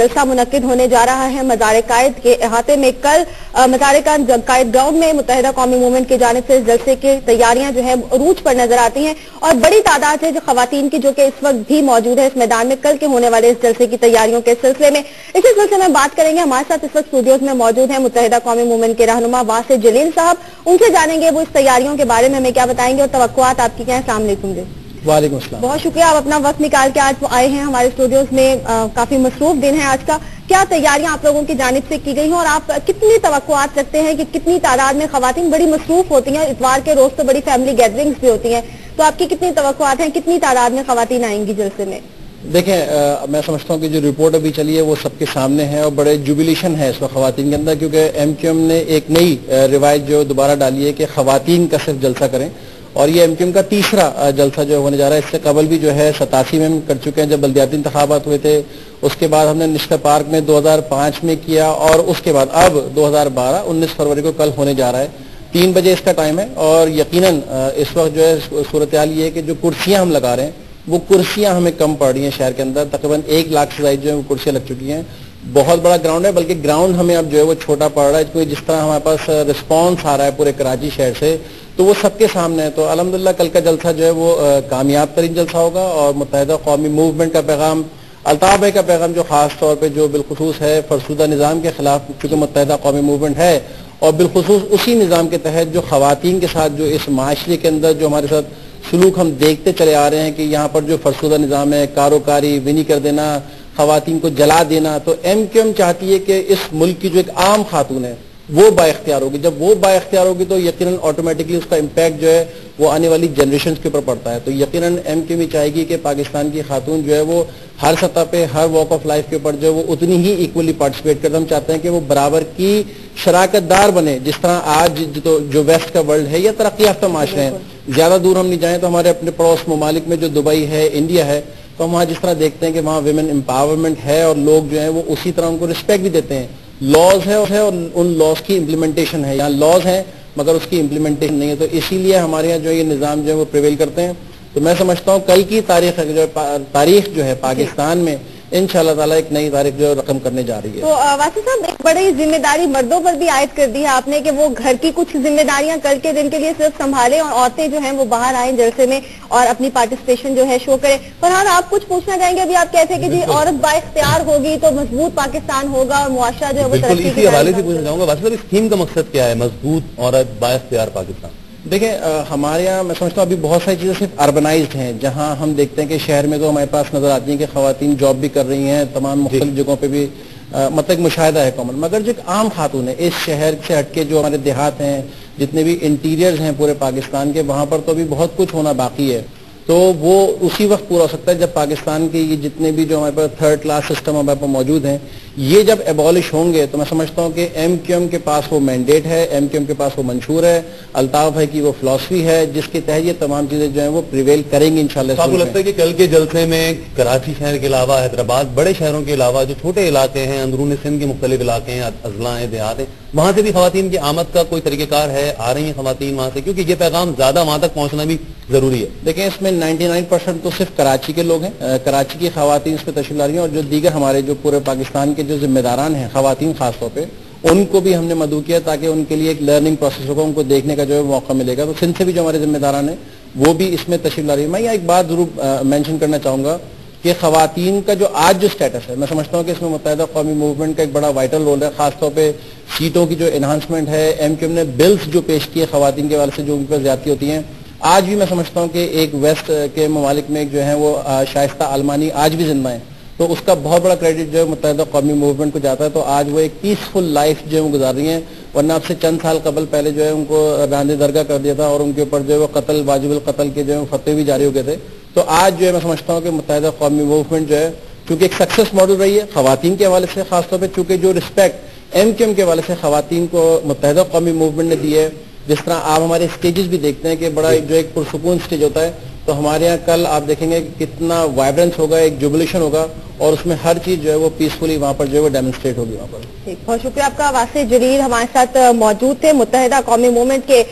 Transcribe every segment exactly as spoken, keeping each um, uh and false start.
जलसा मुनक्किद होने जा रहा है मज़ार-ए-क़ाइद के अहाते में। कल मज़ार-ए-क़ाइद ग्राउंड में मुत्तहिदा कौमी मूवमेंट की जानिब से जलसे की तैयारियां जो है उरूज पर नजर आती हैं और बड़ी तादाद है जो खवातीन की जो कि इस वक्त भी मौजूद है इस मैदान में कल के होने वाले इस जलसे की तैयारियों के सिलसिले में। इसी सिलसिले में बात करेंगे, हमारे साथ इस वक्त स्टूडियोज में मौजूद है मुत्तहिदा कौमी मूवमेंट के रहनुमा वासे जलील साहब, उनसे जानेंगे वो इस तैयारियों के बारे में हमें क्या बताएंगे और तवक्कुआत आपकी क्या है। अस्सलाम वालेकुम जी। वालेकुम अस्सलाम। बहुत शुक्रिया आप अपना वक्त निकाल के आज आए हैं हमारे स्टूडियोज में। आ, काफी मसरूफ दिन है आज का, क्या तैयारियां आप लोगों की जानिब से की गई हैं और आप कितनी तवक्कुआत रखते हैं कि कितनी तादाद में खवातीन बड़ी मसरूफ होती हैं और इतवार के रोज तो बड़ी फैमिली गैदरिंग्स भी होती हैं, तो आपकी कितनी तवक्कुआत हैं, कितनी तादाद में खवातीन आएंगी जलसे में? देखें, मैं समझता हूँ कि जो रिपोर्ट अभी चली है वो सबके सामने है और बड़े जुबिलेशन है इस वक्त खवातीन के अंदर, क्योंकि एम क्यू एम ने एक नई रिवायत जो दोबारा डाली है कि खवातीन का सिर्फ जलसा करें और ये एमक्यूएम का तीसरा जलसा जो होने जा रहा है। इससे कबल भी जो है सतासी में हम कर चुके हैं जब बल्दियाती इंतखाबात हुए थे, उसके बाद हमने निशन पार्क में दो हज़ार पाँच में किया और उसके बाद अब दो हज़ार बारह उन्नीस फरवरी को कल होने जा रहा है। तीन बजे इसका टाइम है और यकीनन इस वक्त जो है सूरत हाल ये है कि जो कुर्सियाँ हम लगा रहे हैं वो कुर्सियाँ हमें कम पड़ रही हैं। शहर के अंदर तकरीबन एक लाख से ज़्यादा जो है वो कुर्सियाँ लग चुकी हैं। बहुत बड़ा ग्राउंड है, बल्कि ग्राउंड हमें अब जो है वो छोटा पड़ रहा है, क्योंकि जिस तरह हमारे पास रिस्पॉन्स आ रहा है पूरे कराची शहर से तो वो सबके सामने है। तो अल्हम्दुलिल्लाह कल का जलसा जो है वो कामयाब तरीन जलसा होगा और मुत्तहिदा कौमी मूवमेंट का पैगाम, अल्ताफ का पैगाम जो खास तौर पे जो बिलखुसूस है फरसूदा निज़ाम के खिलाफ, क्योंकि मुत्तहिदा कौमी मूवमेंट है और बिलखुसूस उसी निज़ाम के तहत जो खवातीन के साथ जो इस माशरे के अंदर जो हमारे साथ सलूक हम देखते चले आ रहे हैं कि यहाँ पर जो फरसूदा निज़ाम है, कारोकारी विनी कर देना, खवातीन को जला देना, तो एम क्यू एम चाहती है कि इस मुल्क की जो एक आम खातून है वो बाइख्तियार होगी। जब वो बाइख्तियार होगी तो यकीनन ऑटोमेटिकली उसका इम्पैक्ट जो है वो आने वाली जनरेशन के ऊपर पड़ता है। तो यकीनन एम क्यू एम चाहेगी कि पाकिस्तान की खातून जो है वो हर सतह पे, हर वॉक ऑफ लाइफ के ऊपर जो है वो उतनी ही इक्वली पार्टिसिपेट करते। हम चाहते हैं कि वो बराबर की शराकतदार बने, जिस तरह आज तो जो वेस्ट का वर्ल्ड है या तरक्की याफ्ता माशरे हैं। ज़्यादा दूर हम नहीं जाएँ तो हमारे अपने पड़ोस ममालिक में जो दुबई है, इंडिया है, तो हम वहाँ जिस तरह देखते हैं कि वहाँ वुमेन एम्पावरमेंट है और लोग जो है वो उसी तरह उनको रिस्पेक्ट भी देते हैं। लॉज है और उन लॉज की इम्प्लीमेंटेशन है, यहाँ लॉज है मगर उसकी इम्प्लीमेंटेशन नहीं है, तो इसीलिए हमारे यहाँ जो ये निज़ाम जो है वो प्रिवेल करते हैं। तो मैं समझता हूँ कल की तारीख जो है तारीख जो है पाकिस्तान में इंशाल्लाह ताला एक नई तारीख जो रकम करने जा रही है। तो वासी साहब, एक बड़ी जिम्मेदारी मर्दों पर भी आयद कर दी है आपने कि वो घर की कुछ जिम्मेदारियां कल के दिन के लिए सिर्फ संभालें और औरतें जो हैं वो बाहर आएं जलसे में और अपनी पार्टिसिपेशन जो है शो करें। फरहान, आप कुछ पूछना चाहेंगे? अभी आप कहते हैं कि जी औरत बाइख्तियार होगी तो मजबूत पाकिस्तान होगा और मुआशरा जो है वो तरक्की के हवाले से पूछना चाहूंगा वासी साहब, इस थीम का मकसद क्या है, मजबूत औरत बाइख्तियार पाकिस्तान? देखें, हमारे यहाँ मैं समझता हूँ अभी बहुत सारी चीज़ें सिर्फ अर्बनाइज्ड हैं, जहाँ हम देखते हैं कि शहर में तो हमारे पास नज़र आती हैं कि ख़वातीन जॉब भी कर रही हैं, तमाम मुख्तलिफ जगहों पे भी आ, मतलब मुशाहिदा है कॉमन, मगर जो एक आम खातून है इस शहर से हटके जो हमारे देहात हैं, जितने भी इंटीरियर्स हैं पूरे पाकिस्तान के, वहाँ पर तो अभी बहुत कुछ होना बाकी है। तो वो उसी वक्त पूरा हो सकता है जब पाकिस्तान के ये जितने भी जो हमारे पास थर्ड क्लास सिस्टम हमारे पास मौजूद हैं ये जब एबॉलिश होंगे तो मैं समझता हूँ कि एम क्यू एम के पास वो मैंडेट है, एम क्यू एम के पास वो मंशूर है, अल्ताफ है कि वो फिलासफी है, जिसके तहत ये तमाम चीज़ें जो हैं वो प्रिवेल करेंगी इंशाल्लाह। आपको लगता है कि कल के जलसे में कराची शहर के अलावा, हैदराबाद बड़े शहरों के अलावा जो छोटे इलाके हैं, अंदरून सिंध के मुख्तलिफ इलाके हैं, अजला हैं, देहात हैं, वहाँ से भी ख़वातीन की आमद का कोई तरीक़ेकार है? आ रही हैं ख़वातीन वहाँ से? क्योंकि ये पैगाम ज़्यादा वहाँ तक पहुँचना भी ज़रूरी है। देखें, इसमें नाइन्टी नाइन परसेंट तो सिर्फ कराची के लोग हैं, कराची की ख़वातीन इस पर तशरीफ़ ला रही हैं और जो दीगर हमारे जो पूरे पाकिस्तान के जो जिम्मेदारान हैं ख़वातीन खासतौर पे, उनको भी हमने मदू किया ताकि उनके लिए एक लर्निंग प्रोसेस होगा, उनको देखने का जो है मौका मिलेगा। तो सिंध से भी जो हमारे जिम्मेदारान हैं वो भी इसमें तशरीफ़ ला रही है। मैं यहाँ एक बात ज़रूर मैंशन करना चाहूँगा कि ख़वातीन का जो आज जो स्टेटस है, मैं समझता हूँ कि इसमें मुत्तहिदा कौमी मूवमेंट का एक बड़ा वाइटल रोल है, खासतौर पे सीटों की जो इन्हांसमेंट है। एम क्यू एम ने बिल्स जो पेश किए ख़वातीन के हवाले से जो उन पर ज़्यादती होती हैं, आज भी मैं समझता हूँ कि एक वेस्ट के ममालिक में जो है वो शाइस्ता आलमानी आज भी जिंदा है, तो उसका बहुत बड़ा क्रेडिट जो है मुत्तहिदा कौमी मूवमेंट को जाता है। तो आज वो एक पीसफुल लाइफ जो है वो गुजार रही हैं, वरना आपसे चंद साल कबल पहले जो है उनको रांदे दरगाह कर दिया था और उनके ऊपर जो है वो कत्ल, वाजिबुल कत्ल के जो है फतवे भी जारी हो गए थे। तो आज जो है मैं समझता हूँ कि मुत्तहिदा कौमी मूवमेंट जो है चूँकि एक सक्सेस मॉडल रही है ख़वातीन के हवाले से, खासतौर पर चूँकि जो रिस्पेक्ट एम क्यू एम के हवाले से ख़वातीन को मुत्तहिदा कौमी मूवमेंट ने दी है, जिस तरह आप हमारे स्टेजेस भी देखते हैं कि बड़ा जो एक पुरसुकून स्टेज होता है, तो हमारे यहाँ कल आप देखेंगे कितना वाइब्रेंस होगा, एक जुबलेशन होगा और उसमें हर चीज जो है वो पीसफुली वहाँ पर जो है वो डेमोन्स्ट्रेट होगी वहाँ पर। ठीक, बहुत शुक्रिया आपका। वासे जलील हमारे साथ मौजूद थे। मुत्तहिदा कौमी मूवमेंट के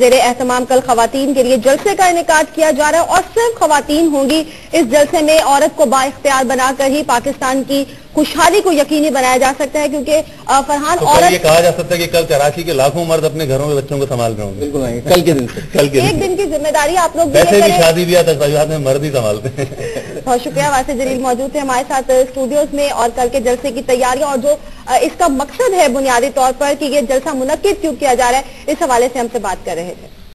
ज़ेरे एहतमाम कल खवातीन के लिए जलसे का इनेकाद किया जा रहा है और सिर्फ खवातीन होंगी इस जलसे में। औरत को बाइख्तियार बनाकर ही पाकिस्तान की खुशहाली को यकीनी बनाया जा सकता है, क्योंकि फरहान तो औरत ये कहा जा सकता है कि कल कराची के लाखों मर्द अपने घरों में बच्चों को संभाल रहे होंगे। बिल्कुल नहीं, कल के दिन से कल के एक दिन की जिम्मेदारी आप लोग वैसे भी शादी ब्याह तस्वीर में मर्द ही संभालते हैं। बहुत शुक्रिया, वासे जलील मौजूद थे हमारे साथ स्टूडियोज में और कल के जलसे की तैयारियां और जो इसका मकसद है बुनियादी तौर पर कि ये जलसा मुनक्किद क्यों किया जा रहा है, इस हवाले से हमसे बात कर रहे थे।